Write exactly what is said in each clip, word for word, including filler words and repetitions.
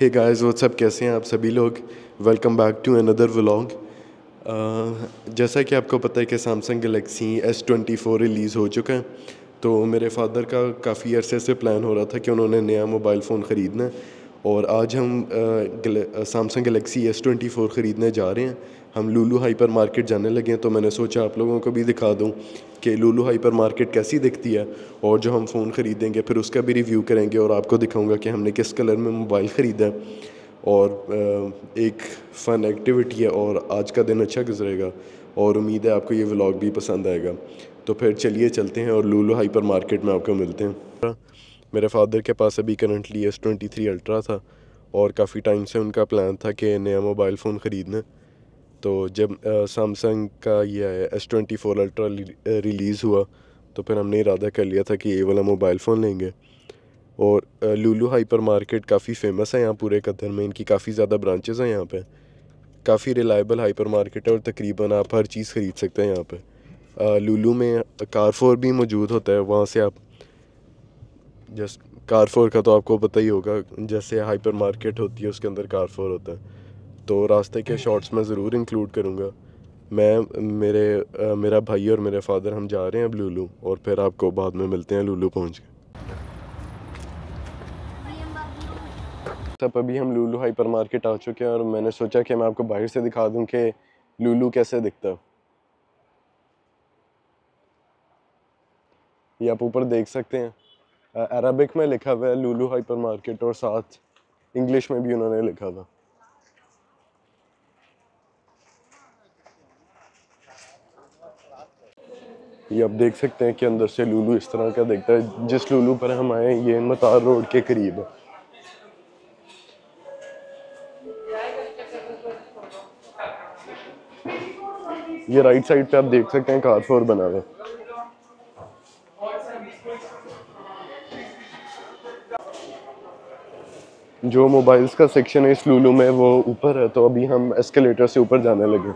Hey guys what's up, कैसे हैं आप सभी लोग। Welcome back to another vlog. जैसा कि आपको पता है कि Samsung Galaxy S twenty four release हो चुका है, तो मेरे फादर का काफ़ी अरसे से प्लान हो रहा था कि उन्होंने नया मोबाइल फ़ोन ख़रीदना है और आज हम uh, Samsung Galaxy S twenty four ख़रीदने जा रहे हैं। हम Lulu Hypermarket जाने लगे हैं, तो मैंने सोचा आप लोगों को भी दिखा दूं कि Lulu Hypermarket कैसी दिखती है, और जो हम फ़ोन ख़रीदेंगे फिर उसका भी रिव्यू करेंगे और आपको दिखाऊंगा कि हमने किस कलर में मोबाइल ख़रीदा है। और uh, एक फ़न एक्टिविटी है और आज का दिन अच्छा गुजरेगा और उम्मीद है आपको ये व्लॉग भी पसंद आएगा। तो फिर चलिए चलते हैं और Lulu Hypermarket में आपको मिलते हैं। मेरे फादर के पास अभी currently S twenty three ultra था और काफ़ी टाइम से उनका प्लान था कि नया मोबाइल फ़ोन ख़रीदना। तो जब सैमसंग का ये आया S twenty four ultra release हुआ तो फिर हमने इरादा कर लिया था कि ये वाला मोबाइल फ़ोन लेंगे। और Lulu Hypermarket काफ़ी फ़ेमस है यहाँ पूरे कतर में, इनकी काफ़ी ज़्यादा ब्रांचेज़ हैं यहाँ पर। काफ़ी रिलायबल हाइपरमार्केट है और तकरीबन आप हर चीज़ ख़रीद सकते हैं यहाँ पर। Lulu में Carrefour भी मौजूद होता है, वहाँ से आप जस्ट Carrefour का तो आपको पता ही होगा, जैसे हाइपरमार्केट होती है उसके अंदर Carrefour होता है। तो रास्ते के शॉर्ट्स में ज़रूर इंक्लूड करूँगा। मैं मेरे आ, मेरा भाई और मेरे फादर हम जा रहे हैं अब Lulu, और फिर आपको बाद में मिलते हैं Lulu पहुँच के। तब अभी हम Lulu Hypermarket आ चुके हैं और मैंने सोचा कि मैं आपको बाहर से दिखा दूँ कि Lulu कैसे दिखता है। ये आप ऊपर देख सकते हैं, अरबिक में लिखा हुआ है Lulu Hypermarket और साथ इंग्लिश में भी उन्होंने लिखा हुआ। ये आप देख सकते हैं कि अंदर से Lulu इस तरह का दिखता है। जिस Lulu पर हम आए ये मतार रोड के करीब है। ये राइट साइड पे आप देख सकते हैं Carrefour बना हुआ है। जो मोबाइल्स का सेक्शन है इस Lulu में वो ऊपर है, तो अभी हम एस्केलेटर से ऊपर जाने लगे।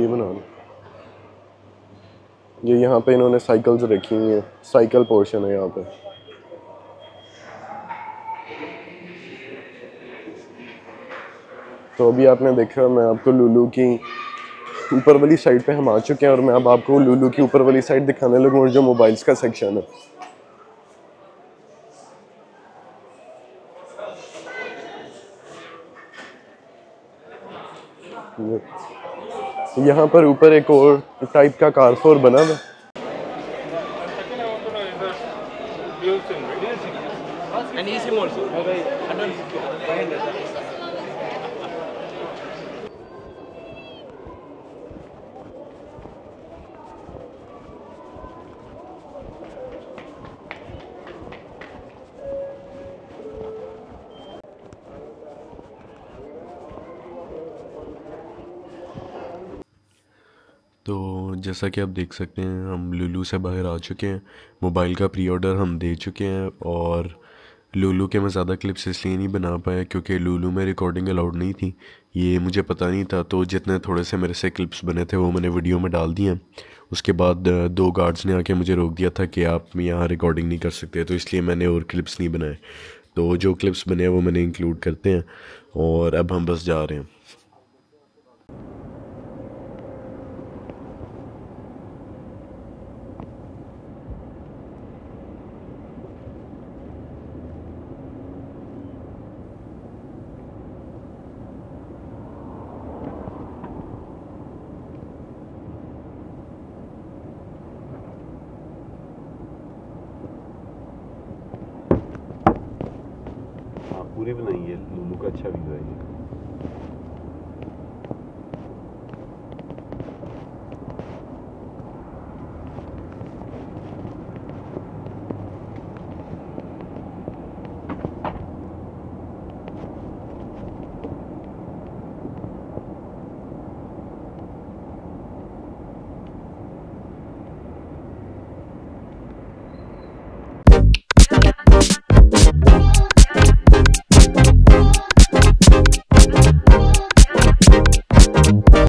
ये बना ये यहाँ पे इन्होंने साइकिल्स रखी हुई है, साइकिल पोर्शन है यहाँ पे। तो अभी आपने देखा मैं आपको Lulu की ऊपर वाली साइड पे हम आ चुके हैं और मैं अब आपको Lulu की ऊपर वाली साइड दिखाने लगूँ और जो मोबाइल्स का सेक्शन है। यहाँ पर ऊपर एक और टाइप का Carrefour बना है। तो जैसा कि आप देख सकते हैं हम Lulu से बाहर आ चुके हैं। मोबाइल का प्री ऑर्डर हम दे चुके हैं और Lulu के मैं ज़्यादा क्लिप्स इसलिए नहीं बना पाया क्योंकि Lulu में रिकॉर्डिंग अलाउड नहीं थी, ये मुझे पता नहीं था। तो जितने थोड़े से मेरे से क्लिप्स बने थे वो मैंने वीडियो में डाल दिए। उसके बाद दो गार्ड्स ने आके मुझे रोक दिया था कि आप यहाँ रिकॉर्डिंग नहीं कर सकते, तो इसलिए मैंने और क्लिप्स नहीं बनाए। तो जो क्लिप्स बने वो मैंने इंक्लूड करते हैं और अब हम बस जा रहे हैं। पूरी बनाई है Lulu का, अच्छा व्यू है ये।